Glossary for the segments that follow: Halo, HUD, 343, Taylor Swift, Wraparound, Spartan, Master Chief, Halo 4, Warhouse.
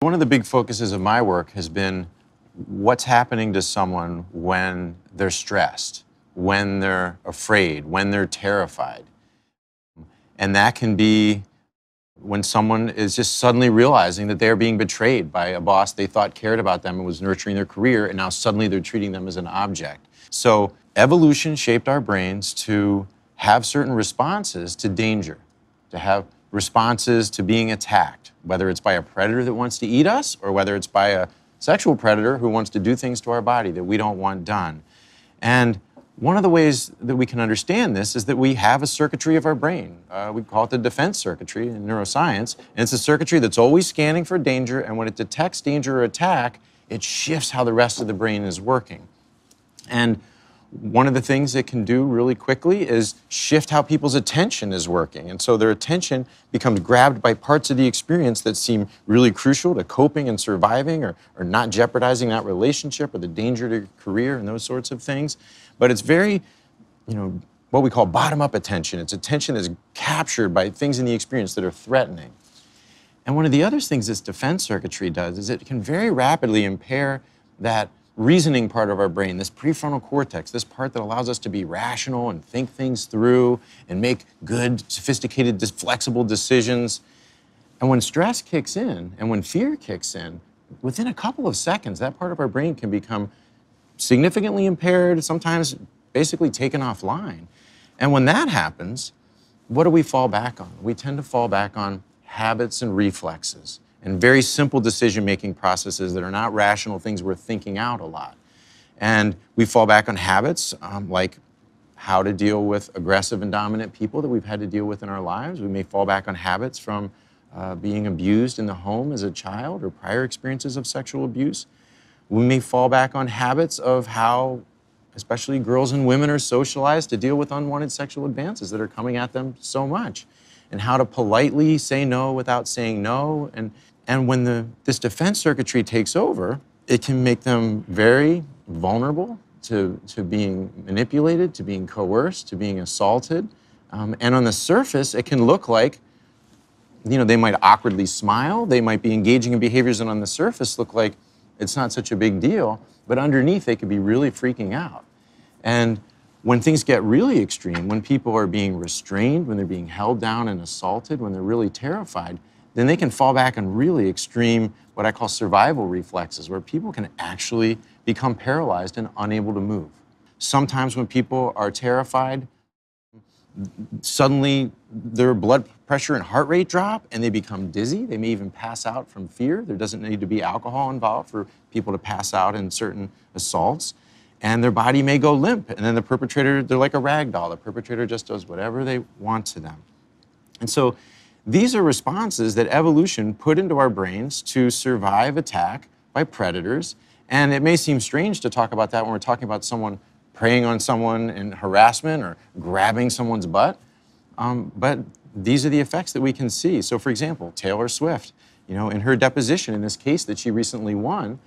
One of the big focuses of my work has been what's happening to someone when they're stressed, when they're afraid, when they're terrified. And that can be when someone is just suddenly realizing that they're being betrayed by a boss they thought cared about them and was nurturing their career, and now suddenly they're treating them as an object. So evolution shaped our brains to have certain responses to danger, to have responses to being attacked, whether it's by a predator that wants to eat us or whether it's by a sexual predator who wants to do things to our body that we don't want done. And one of the ways that we can understand this is that we have a circuitry of our brain. We call it the defense circuitry in neuroscience. And it's a circuitry that's always scanning for danger, and when it detects danger or attack, it shifts how the rest of the brain is working. And one of the things it can do really quickly is shift how people's attention is working. And so their attention becomes grabbed by parts of the experience that seem really crucial to coping and surviving or not jeopardizing that relationship or the danger to your career and those sorts of things. But it's very, what we call bottom-up attention. It's attention that's captured by things in the experience that are threatening. And one of the other things this defense circuitry does is it can very rapidly impair that reasoning part of our brain, this prefrontal cortex, this part that allows us to be rational and think things through and make good, sophisticated, flexible decisions. And when stress kicks in and when fear kicks in, within a couple of seconds, that part of our brain can become significantly impaired, sometimes basically taken offline. And when that happens, what do we fall back on? We tend to fall back on habits and reflexes and very simple decision-making processes that are not rational, things we're thinking out a lot. And we fall back on habits like how to deal with aggressive and dominant people that we've had to deal with in our lives. We may fall back on habits from being abused in the home as a child or prior experiences of sexual abuse. We may fall back on habits of how, especially girls and women, are socialized to deal with unwanted sexual advances that are coming at them so much, and how to politely say no without saying no. And when this defense circuitry takes over, it can make them very vulnerable to being manipulated, to being coerced, to being assaulted. And on the surface, it can look like, they might awkwardly smile, they might be engaging in behaviors that on the surface look like it's not such a big deal, but underneath they could be really freaking out. And when things get really extreme, when people are being restrained, when they're being held down and assaulted, when they're really terrified, then they can fall back on really extreme, what I call survival reflexes, where people can actually become paralyzed and unable to move. Sometimes when people are terrified, suddenly their blood pressure and heart rate drop and they become dizzy. They may even pass out from fear. There doesn't need to be alcohol involved for people to pass out in certain assaults. And their body may go limp, and then the perpetrator, they're like a rag doll. The perpetrator just does whatever they want to them. And so these are responses that evolution put into our brains to survive attack by predators. And it may seem strange to talk about that when we're talking about someone preying on someone in harassment or grabbing someone's butt, but these are the effects that we can see. So for example, Taylor Swift, in her deposition in this case that she recently won,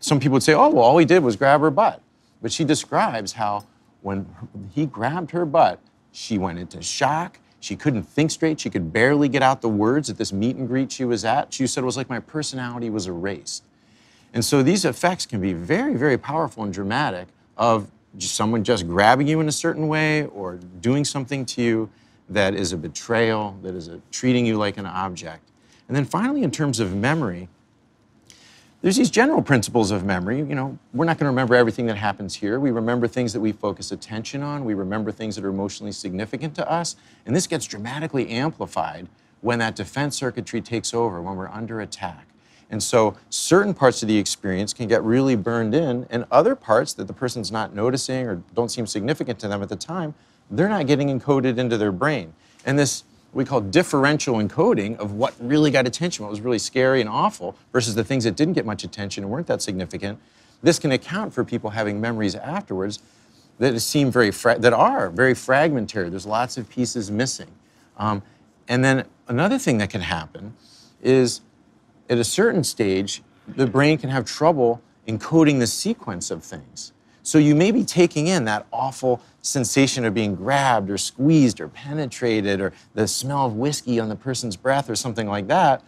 some people would say, oh, well, all he did was grab her butt. But she describes how when he grabbed her butt, she went into shock. She couldn't think straight. She could barely get out the words at this meet and greet she was at. She said it was like my personality was erased. And so these effects can be very, very powerful and dramatic of someone just grabbing you in a certain way or doing something to you that is a betrayal, that is treating you like an object. And then finally, in terms of memory, there's these general principles of memory. We're not going to remember everything that happens here. We remember things that we focus attention on. We remember things that are emotionally significant to us. And this gets dramatically amplified when that defense circuitry takes over, when we're under attack. And so certain parts of the experience can get really burned in, and other parts that the person's not noticing or don't seem significant to them at the time, they're not getting encoded into their brain. And this we call differential encoding of what really got attention, what was really scary and awful, versus the things that didn't get much attention and weren't that significant. This can account for people having memories afterwards that seem that are very fragmentary. There's lots of pieces missing. And then another thing that can happen is, at a certain stage, the brain can have trouble encoding the sequence of things. So you may be taking in that awful sensation of being grabbed or squeezed or penetrated or the smell of whiskey on the person's breath or something like that,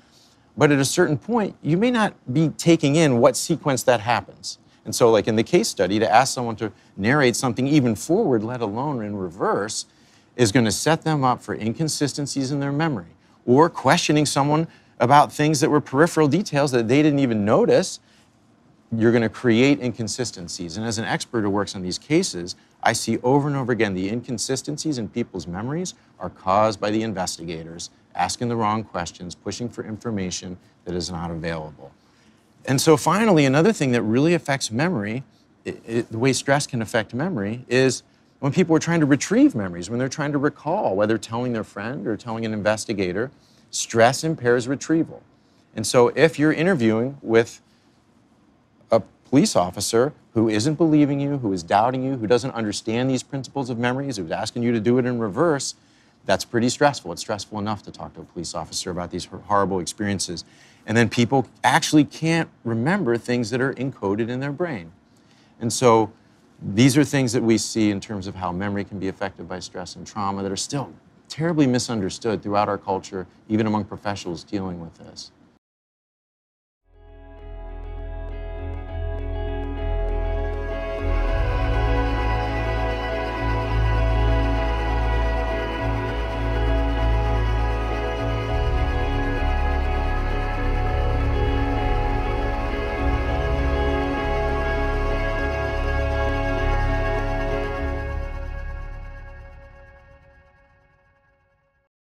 But at a certain point, you may not be taking in what sequence that happens. And so like in the case study, to ask someone to narrate something even forward, let alone in reverse, is going to set them up for inconsistencies in their memory, or questioning someone about things that were peripheral details that they didn't even notice. You're going to create inconsistencies. And as an expert who works on these cases, I see over and over again the inconsistencies in people's memories are caused by the investigators asking the wrong questions, pushing for information that is not available. And so finally, another thing that really affects memory, the way stress can affect memory, is when people are trying to retrieve memories, when they're trying to recall, whether telling their friend or telling an investigator, stress impairs retrieval. And so if you're interviewing with a police officer who isn't believing you, who is doubting you, who doesn't understand these principles of memories, who's asking you to do it in reverse, that's pretty stressful. It's stressful enough to talk to a police officer about these horrible experiences. And then people actually can't remember things that are encoded in their brain. And so these are things that we see in terms of how memory can be affected by stress and trauma that are still terribly misunderstood throughout our culture, even among professionals dealing with this.